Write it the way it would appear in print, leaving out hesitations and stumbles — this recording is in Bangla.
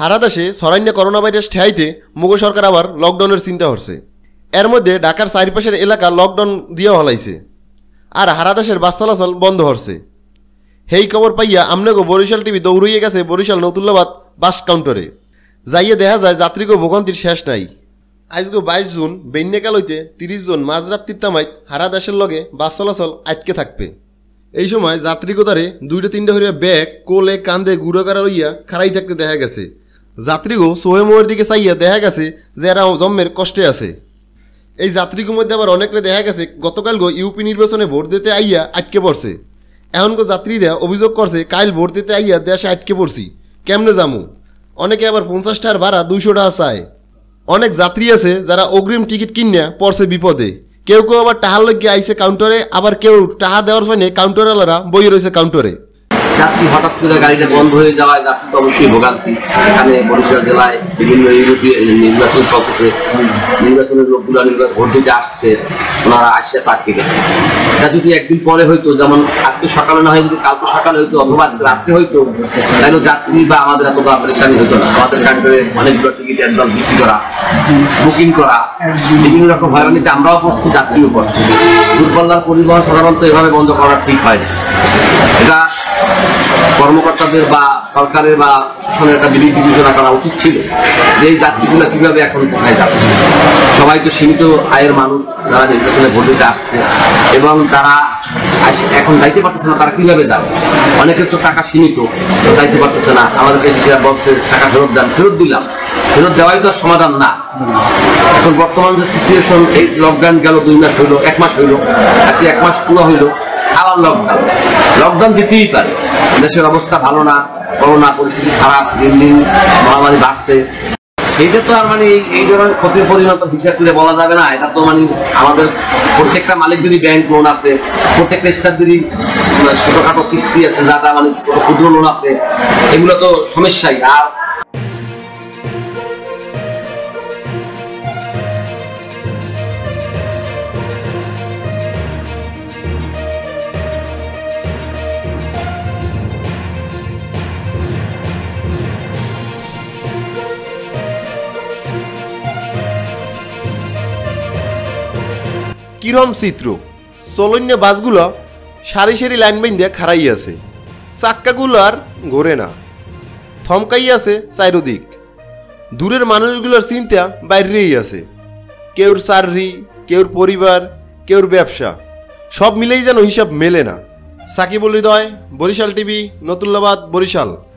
সারা দেশে ছড়াইনে করোনা ভাইরাস ঠেয়াইতে মুঘল সরকার আবার লকডাউনের চিন্তা করছে। এর মধ্যে ঢাকার চারিপাশের এলাকা লকডাউন দিয়ে হলাইছে আর সারা দেশের বাস চলাচল বন্ধ হচ্ছে। হেই খবর পাইয়া আমনেগো বরিশাল টিভি দৌড়িয়ে গেছে বরিশাল নতুল্লাবাদ বাস কাউন্টারে। যাইয়ে দেখা যায় যাত্রীগো ভোগান্তির শেষ নাই। আজগো 22 জুন বন্যাকাল হইতে 30 জুন মাঝরাত্রির তামাইত সারা দেশের লগে বাস চলাচল আটকে থাকবে। এই সময় যাত্রীগোদারে 2-3টা হইয়া ব্যাগ কোলে কান্দে গুড়াকারা লইয়া খাড়াই থাকতে দেখা গেছে। যাত্রীগো সোহে মোয়ের দিকে চাইয়া দেখা গেছে যে এরা জম্মের কষ্টে আছে। এই যাত্রীগো মধ্যে আবার অনেকরে দেখা গেছে গতকাল গো ইউপি নির্বাচনে ভোট দিতে আইয়া আটকে পড়ছে। এখনগো যাত্রীরা অভিযোগ করছে কাল ভোট দিতে আইয়া দেশে আটকে পড়ছি, কেমনে যামু। অনেকে আবার 50 টাকার ভাড়া 200 টাকা চায়। অনেক যাত্রী আছে যারা অগ্রিম টিকিট কিনিয়া পড়ছে বিপদে। কেউ কেউ আবার টাহার লাগিয়ে আইছে কাউন্টারে, আবার কেউ টাহা দেওয়ার ফাইনে কাউন্টারওয়ালারা বই রয়েছে কাউন্টারে। যাত্রী হঠাৎ করে গাড়িটা বন্ধ হয়ে যাওয়ায় যাত্রী তো অবশ্যই ভোগান্তি। এখানে বরিশাল জেলায় বিভিন্ন ইউরোপীয় নির্বাচন চলতেছে, নির্বাচনের লোকগুলো ভোট দিতে আসছে, ওনারা আসিয়া পাঠিয়ে গেছে। এটা যদি একদিন পরে হইতো, যেমন আজকে সকালে না হয় যদি কালকে সকালে হইতো অথবা আজকে রাত্রে হইতো, তাহলে যাত্রী বা আমাদের এত বা পরেশানি হতো না। আমাদের কাউন্টারে অনেকগুলো টিকিট একদম বিক্রি করা, বুকিং করা, বিভিন্ন রকম হয়রানিতে আমরাও পড়ছি, যাত্রীও পড়ছি। দূরপাল্লার পরিবহন সাধারণত এভাবে বন্ধ করা ঠিক হয় না। এটা কর্মকর্তাদের বা সরকারের বা প্রশাসনের একটা বিবেক বিবেচনা করা উচিত ছিল যে এই যাত্রীগুলো কীভাবে এখন কোথায় যাবে। সবাই তো সীমিত আয়ের মানুষ যারা নির্বাচনে ভোট দিতে আসছে এবং তারা এখন যাইতে পারতেছে না, তারা কীভাবে যাবে। অনেকের তো টাকা সীমিত, যাইতে পারতেছে না। আমাদেরকে সেটা বলছে টাকা ফেরত দেন, ফেরত দিলাম, ফেরত দেওয়াই তো সমাধান না। এখন বর্তমান যে সিচুয়েশন, এই লকডাউন গেল 2 মাস হইল, 1 মাস হইল, আজকে 1 মাস পুরো হইল, আবার লকডাউন। লকডাউন দিতেই পারে, দেশের অবস্থা ভালো না, করোনা পরিস্থিতি খারাপ, দিন দিন মহামারী বাড়ছে। সেইটা তো আর মানে এই ধরনের ক্ষতির পরিণত হিসাব করে বলা যাবে না। এটা তো মানে আমাদের প্রত্যেকটা মালিকদেরই ব্যাংক লোন আছে, প্রত্যেকটা স্টাফদেরই ছোটখাটো কিস্তি আছে, যারা মানে ক্ষুদ্র লোন আছে, এগুলো তো সমস্যাই। আর কিরম চিত্র, চলন্য বাসগুলো সারি সারি লাইন বেঁধে খাড়াই আছে, চাক্কাগুলো আর ঘোরে না, থমকাই আছে চারিদিক। দূরের মানুষগুলোর চিন্তা বাইরেই আছে, কেউর চাকরি, কেউর পরিবার, কেউর ব্যবসা, সব মিলেই যেন হিসাব মেলে না। সাকিবুল হৃদয়, বরিশাল টিভি, নতুল্লাবাদ, বরিশাল।